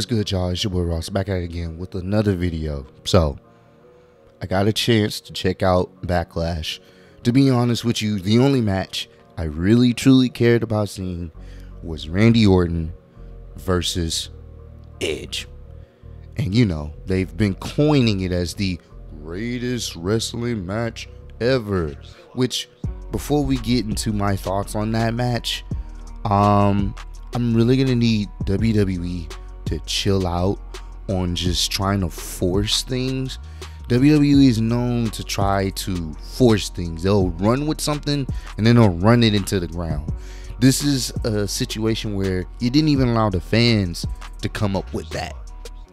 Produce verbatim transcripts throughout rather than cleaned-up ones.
What's good, y'all? It's your boy Ross back at it again with another video. So I got a chance to check out Backlash. To be honest with you, the only match I really truly cared about seeing was Randy Orton versus Edge. And you know, they've been coining it as the greatest wrestling match ever. Which, before we get into my thoughts on that match, um, I'm really gonna need W W E to chill out on just trying to force things. W W E is known to try to force things. They'll run with something and then they'll run it into the ground. This is a situation where you didn't even allow the fans to come up with that.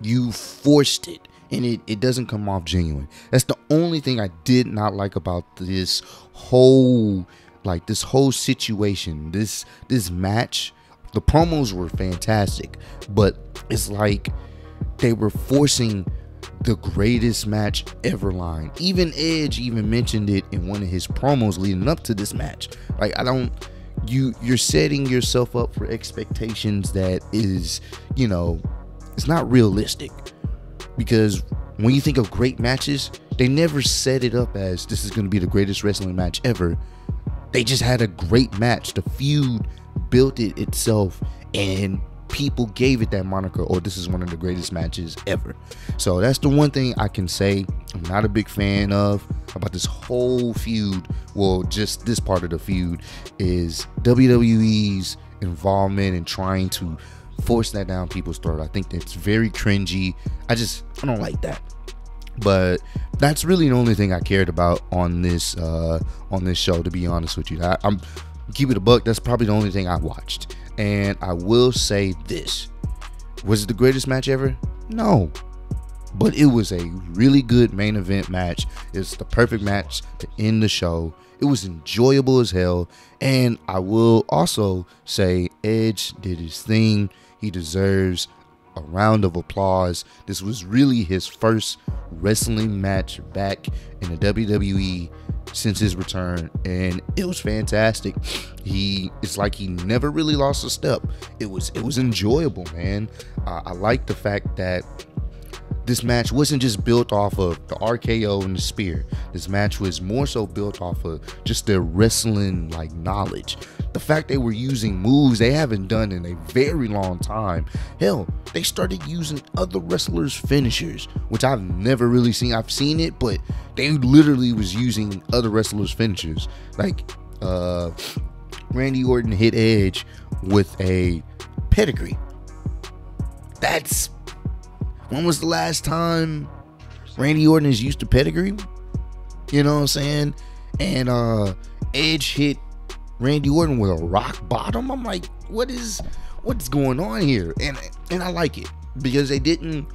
You forced it, and it, it doesn't come off genuine. That's the only thing I did not like about this whole like this whole situation. This this match, the promos were fantastic, but it's like they were forcing the greatest match ever line. Even Edge even mentioned it in one of his promos leading up to this match. Like, I don't, you you're setting yourself up for expectations that is, you know, it's not realistic, because when you think of great matches, they never set it up as this is going to be the greatest wrestling match ever. They just had a great match. The feud built it itself, and people gave it that moniker, or oh, this is one of the greatest matches ever. So that's the one thing I can say I'm not a big fan of about this whole feud. Well, just this part of the feud is W W E's involvement in trying to force that down people's throat. I think that's very cringy. I just I don't like that. But that's really the only thing I cared about on this uh, on this show, to be honest with you. I, I'm keep it a buck. That's probably the only thing I watched. And I will say this. Was it the greatest match ever? No. But it was a really good main event match. It's the perfect match to end the show. It was enjoyable as hell. And I will also say Edge did his thing. He deserves a round of applause. This was really his first wrestling match back in the W W E since his return, and it was fantastic. He it's like he never really lost a step. It was it was enjoyable, man. uh, I like the fact that this match wasn't just built off of the R K O and the spear. This match was more so built off of just their wrestling like knowledge. The fact they were using moves they haven't done in a very long time. Hell, they started using other wrestlers' finishers, which I've never really seen. I've seen it, but they literally was using other wrestlers' finishers. Like uh, Randy Orton hit Edge with a pedigree. That's... When was the last time Randy Orton has used a pedigree? You know what I'm saying? And uh, Edge hit Randy Orton with a rock bottom. I'm like, what is what's going on here? And and I like it because they didn't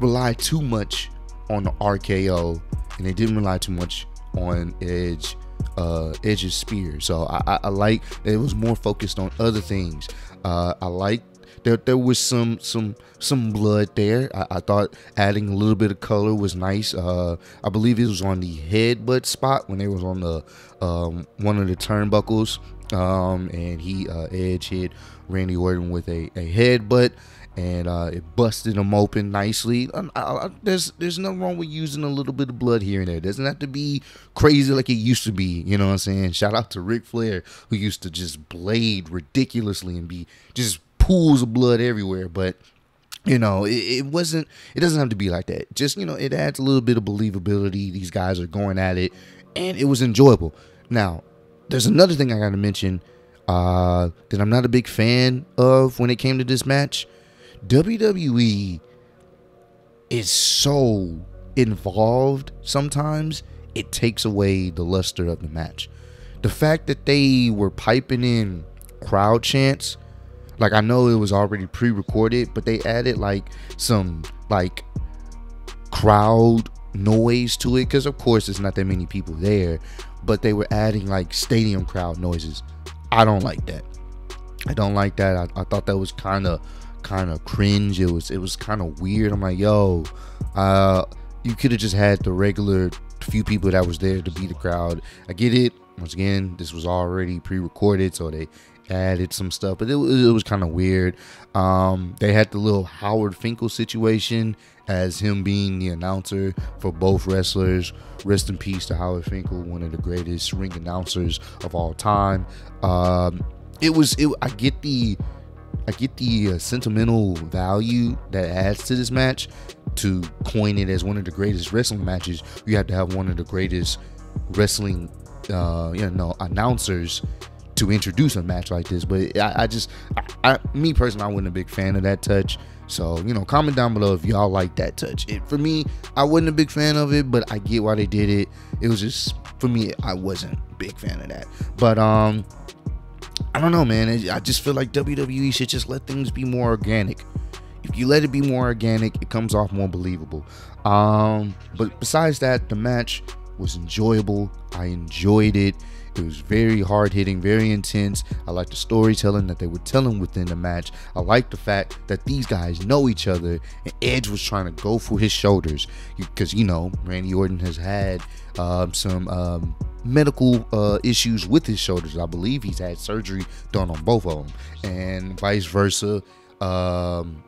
rely too much on the R K O, and they didn't rely too much on Edge uh, Edge's spear. So I, I, I like that it was more focused on other things. Uh, I like. There, there was some some some blood there. I, I thought adding a little bit of color was nice. Uh, I believe it was on the headbutt spot when they was on the um, one of the turnbuckles, um, and he uh, Edge hit Randy Orton with a, a headbutt, and uh, it busted him open nicely. I, I, there's there's nothing wrong with using a little bit of blood here and there. It doesn't have to be crazy like it used to be. You know what I'm saying? Shout out to Ric Flair, who used to just blade ridiculously and be just pools of blood everywhere. But you know, it, it wasn't it doesn't have to be like that. Just, you know, it adds a little bit of believability. These guys are going at it, and it was enjoyable. Now, there's another thing I gotta mention uh that I'm not a big fan of when it came to this match. W W E is so involved sometimes it takes away the luster of the match. The fact that they were piping in crowd chants, like, I know it was already pre-recorded, but they added like some like crowd noise to it, because of course there's not that many people there, but they were adding like stadium crowd noises. I don't like that. I don't like that. I, I thought that was kind of kind of cringe. It was it was kind of weird. I'm like, yo, uh, you could have just had the regular few people that was there to be the crowd. I get it. Once again, this was already pre-recorded, so they added some stuff, but it, it was kind of weird. Um, they had the little Howard Finkel situation as him being the announcer for both wrestlers. Rest in peace to Howard Finkel, one of the greatest ring announcers of all time. Um, it was, it, I get the, I get the uh, sentimental value that adds to this match. To coin it as one of the greatest wrestling matches, you have to have one of the greatest wrestling, uh, you know, announcers to introduce a match like this. But I, I just, I, I, me personally, I wasn't a big fan of that touch. So, you know, comment down below if y'all like that touch. It, for me, I wasn't a big fan of it, but I get why they did it. It was just, for me, I wasn't a big fan of that. But um, I don't know, man. I just feel like W W E should just let things be more organic. If you let it be more organic, it comes off more believable. Um, but besides that, the match was enjoyable. I enjoyed it. It was very hard-hitting, very intense. I liked the storytelling that they were telling within the match. I liked the fact that these guys know each other, and Edge was trying to go for his shoulders because, you know, Randy Orton has had uh, some um, medical uh, issues with his shoulders. I believe he's had surgery done on both of them, and vice versa. Um,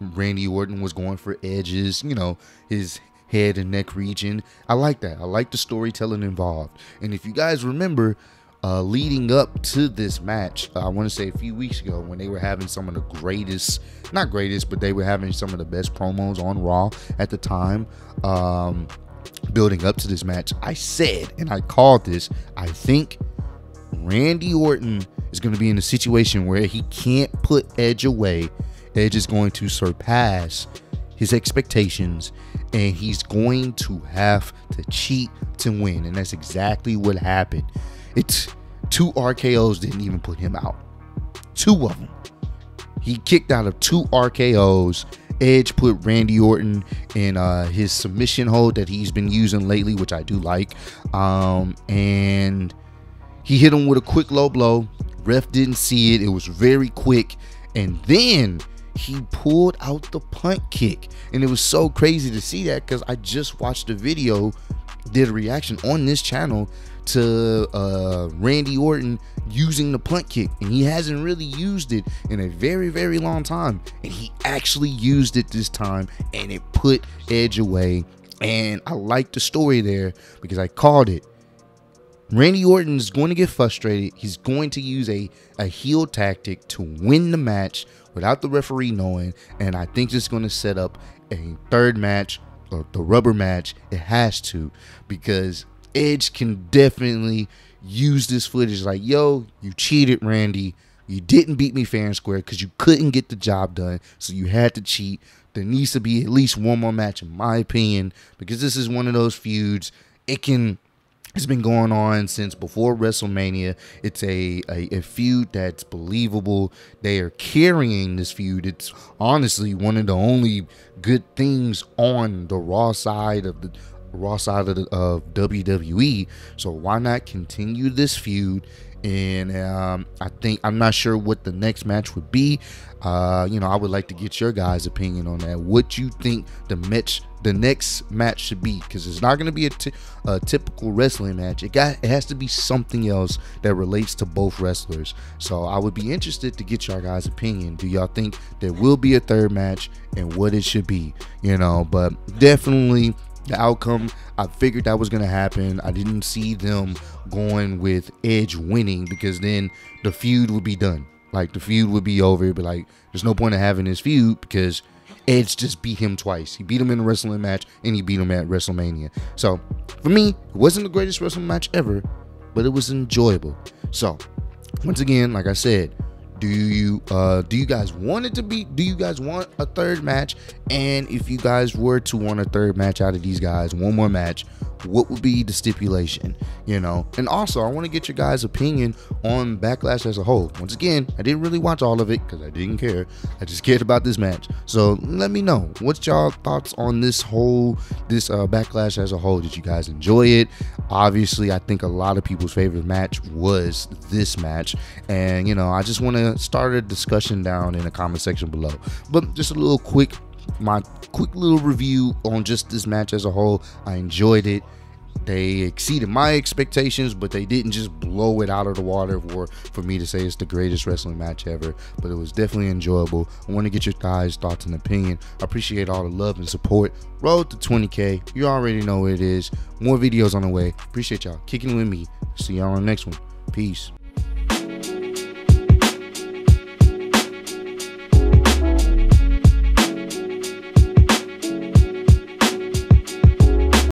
Randy Orton was going for Edge's, you know, his head and neck region. I like that. I like the storytelling involved. And if you guys remember, uh, leading up to this match, uh, I want to say a few weeks ago, when they were having some of the greatest, not greatest, but they were having some of the best promos on Raw at the time, um, building up to this match, I said, and I called this, I think Randy Orton is going to be in a situation where he can't put Edge away. Edge is going to surpass his expectations, and he's going to have to cheat to win. And that's exactly what happened. It's two R K Os didn't even put him out. Two of them. He kicked out of two R K Os. Edge put Randy Orton in uh, his submission hold that he's been using lately, which I do like. Um, and he hit him with a quick low blow. Ref didn't see it. It was very quick. And then he pulled out the punt kick, and it was so crazy to see that because I just watched a video, did a reaction on this channel to uh, Randy Orton using the punt kick, and he hasn't really used it in a very, very long time, and he actually used it this time, and it put Edge away. And I like the story there because I called it. Randy Orton is going to get frustrated. He's going to use a, a heel tactic to win the match without the referee knowing. And I think it's going to set up a third match, or the rubber match. It has to, because Edge can definitely use this footage like, yo, you cheated, Randy. You didn't beat me fair and square because you couldn't get the job done, so you had to cheat. There needs to be at least one more match, in my opinion, because this is one of those feuds. It can... It's been going on since before WrestleMania. It's a, a, a feud that's believable. They are carrying this feud. It's honestly one of the only good things on the Raw side of the Raw side of, the, of W W E. So why not continue this feud? And um, I think I'm not sure what the next match would be. Uh, you know, I would like to get your guys' opinion on that. What you think the match, the next match should be, because it's not going to be a, a typical wrestling match. It got, it has to be something else that relates to both wrestlers. So I would be interested to get your guys' opinion. Do y'all think there will be a third match, and what it should be? You know, but definitely the outcome, I figured that was going to happen. I didn't see them going with Edge winning, because then the feud would be done. Like, the feud would be over, but like, there's no point in having this feud because Edge just beat him twice. He beat him in a wrestling match, and he beat him at WrestleMania. So for me, it wasn't the greatest wrestling match ever, but it was enjoyable. So once again, like I said, do you uh, do you guys want it to be? Do you guys want a third match? And if you guys were to want a third match out of these guys, one more match, what would be the stipulation, you know? And also, I want to get your guys' opinion on Backlash as a whole. Once again, I didn't really watch all of it because I didn't care. I just cared about this match. So let me know, what's y'all thoughts on this whole, this uh, Backlash as a whole? Did you guys enjoy it? Obviously, I think a lot of people's favorite match was this match. And, you know, I just want to start a discussion down in the comment section below. But just a little quick, my quick little review on just this match as a whole. I enjoyed it. They exceeded my expectations, but they didn't just blow it out of the water for, for me to say it's the greatest wrestling match ever, but it was definitely enjoyable. I want to get your guys' thoughts and opinion. I appreciate all the love and support. Road to twenty K. You already know what it is. More videos on the way. Appreciate y'all kicking with me. See y'all on the next one. Peace.